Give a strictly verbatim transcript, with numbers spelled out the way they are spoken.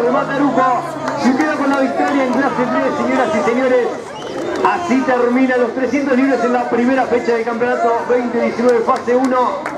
remata Luco, se queda con la victoria en clase tres, señoras y señores. Así termina los trescientos libras en la primera fecha del campeonato veinte diecinueve fase uno.